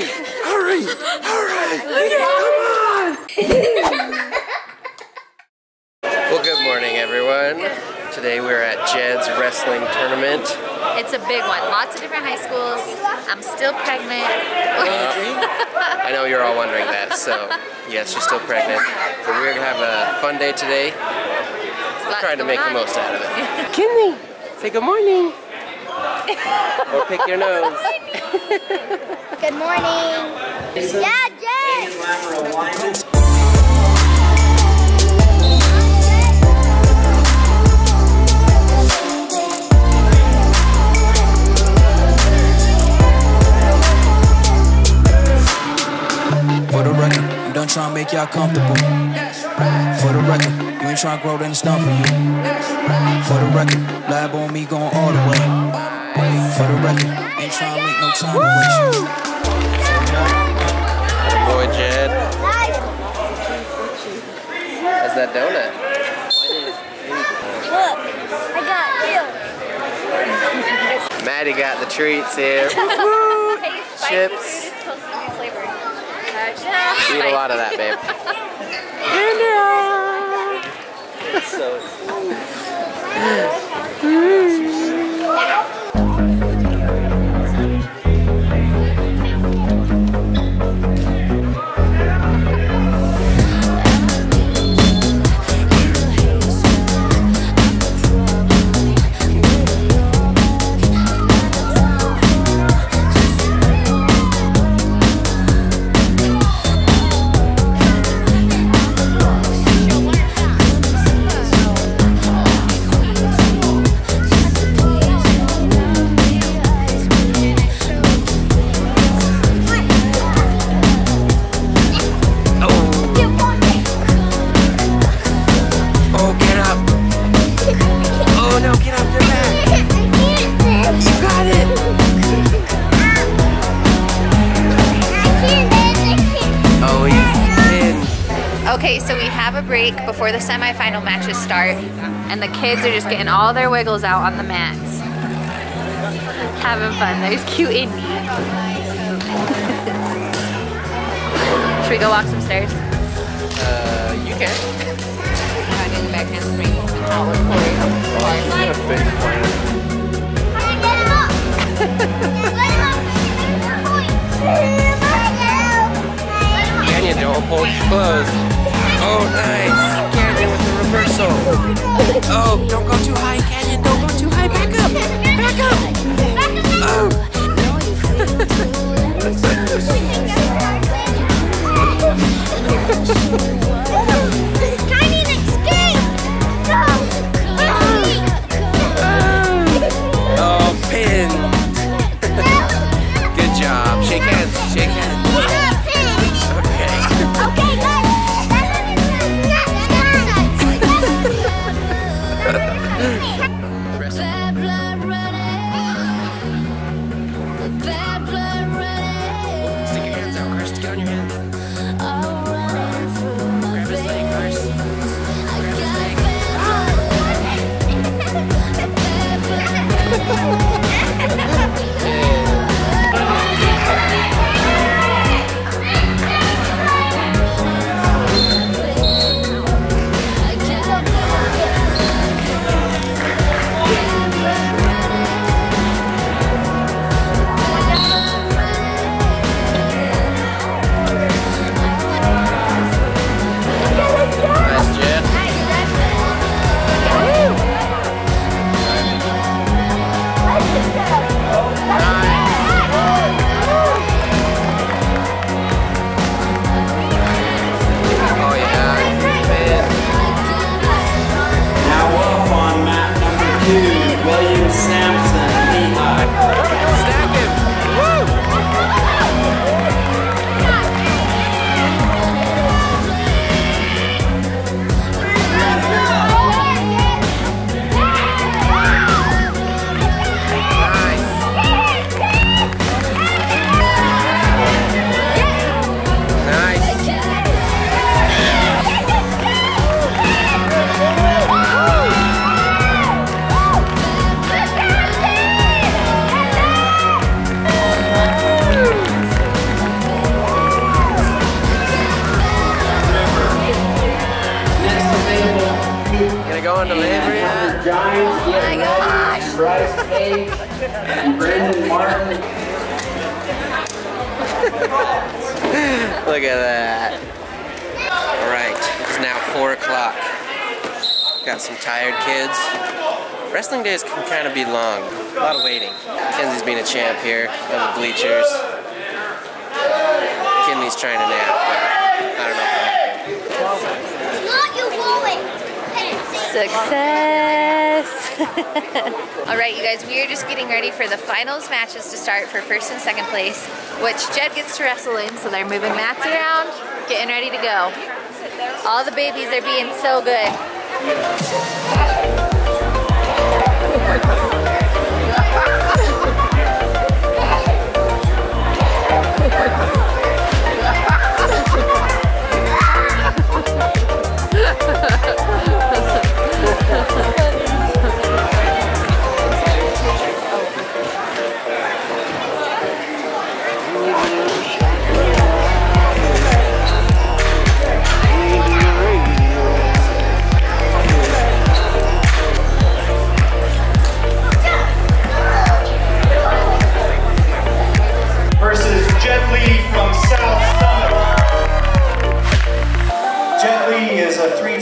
Hurry! Hurry! Hurry! Come on! Well, good morning, everyone. Today we're at Jed's wrestling tournament. It's a big one. Lots of different high schools. I'm still pregnant. I know you're all wondering that, so yes, you're still pregnant. But we're gonna have a fun day today. We're trying to make the most out of it. Kinley, say good morning. Or pick your nose. Good morning. Yeah, Jed! For the record, I'm done trying to make y'all comfortable. For the record, you ain't trying to grow, then it's done for you. For the record, lab on me going all the way. For the record, ain't trying to make no time to waste. Boy, Jed. How's that donut? Look, I got you. Maddie got the treats here. Chips. You eat a lot of that, babe. It's so okay, so we have a break before the semifinal matches start, and the kids are just getting all their wiggles out on the mats. Having fun. There's cute Indy. Should we go walk some stairs? You can. I didn't back in the ring. Out with Corey. Daniel, don't hold your clothes. Oh, nice. Canyon with the reversal. Oh, don't go too high, Canyon. Don't go too high. Back up. Back up. Oh. Canyon, escape. Oh, pin. Good job. Shake hands. Shake hands. Paige, and Brandon Martin. Look at that. Alright, it's now 4 o'clock. Got some tired kids. Wrestling days can kind of be long. A lot of waiting. Kenzie's being a champ here on the bleachers. Kinley's trying to nap, but I don't know if I'm not your wallet. Success! Alright you guys, we are just getting ready for the finals matches to start for first and second place, which Jed gets to wrestle in, so they're moving mats around, getting ready to go. All the babies are being so good.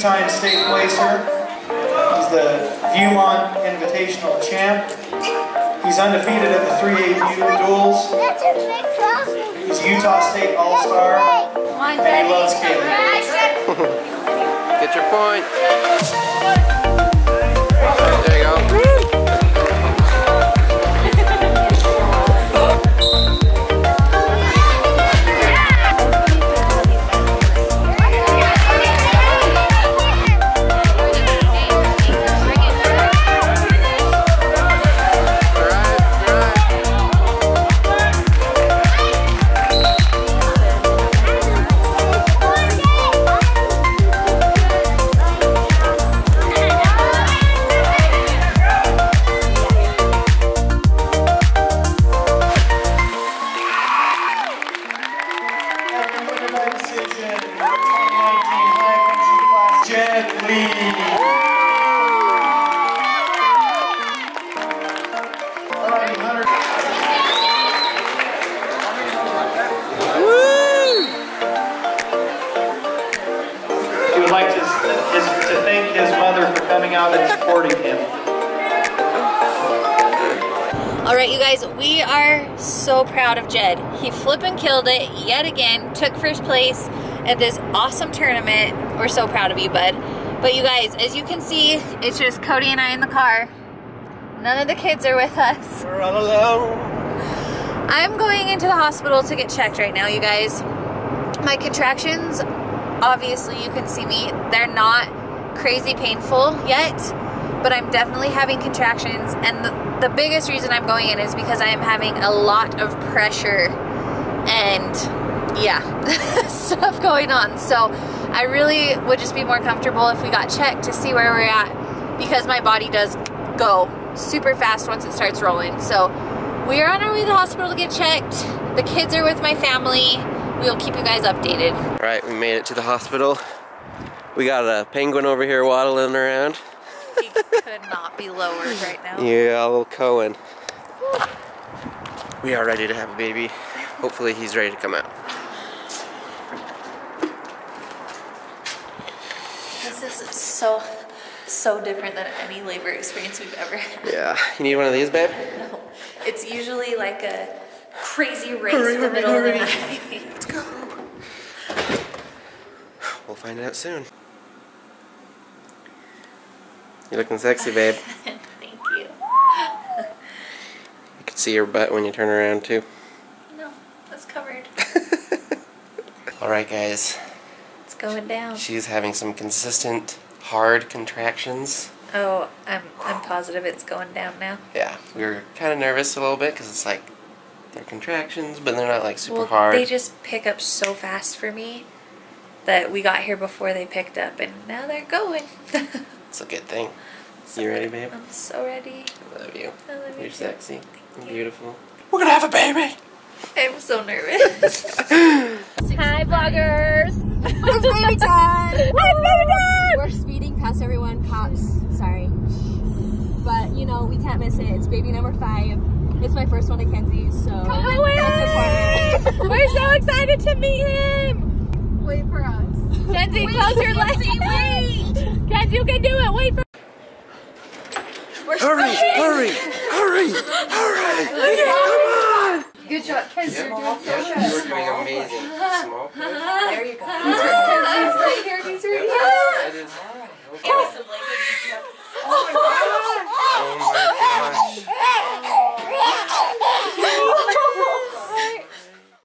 Time state placer. He's the View-On Invitational champ. He's undefeated at the 3AU duels. He's a Utah State All-Star. And he loves Kenley. Get your point. There you go. Alright you guys, we are so proud of Jed. He flippin' killed it yet again, took first place at this awesome tournament. We're so proud of you, bud. But you guys, as you can see, it's just Cody and I in the car. None of the kids are with us. We're all alone. I'm going into the hospital to get checked right now, you guys. My contractions, obviously you can see me, they're not crazy painful yet, but I'm definitely having contractions, and the biggest reason I'm going in is because I am having a lot of pressure and yeah, stuff going on. So I really would just be more comfortable if we got checked to see where we're at, because my body does go super fast once it starts rolling. So we are on our way to the hospital to get checked. The kids are with my family. We'll keep you guys updated. All right, we made it to the hospital. We got a penguin over here waddling around. He could not be lowered right now. Yeah, little Cohen. We are ready to have a baby. Hopefully he's ready to come out. This is so different than any labor experience we've ever had. Yeah. You need one of these, babe? No. It's usually like a crazy race in the middle of the night. Let's go. We'll find out soon. You're looking sexy, babe. Thank you. You can see your butt when you turn around, too. No, that's covered. Alright, guys. It's going down. She's having some consistent, hard contractions. Oh, I'm positive it's going down now. Yeah, we were kind of nervous a little bit, because it's like, they're contractions, but they're not like super hard. They just pick up so fast for me that we got here before they picked up, and now they're going. It's a good thing. So you ready, babe? I'm so ready. I love you. I love you. You're sexy. Thank you. Beautiful. We're gonna have a baby! I'm so nervous. Hi, vloggers! It's baby time! It's baby time! We're speeding past everyone, cops. Sorry. But, you know, we can't miss it. It's baby number 5. It's my first one at Kenzie, so that's important. We're so excited to meet him. Wait for us. Kenzie, close your legs. Wait. Kenzie, you can do it. Wait for us. Hurry. Come on. Good job, Kenzie. You're doing so good. You're doing amazing. Small. There you go.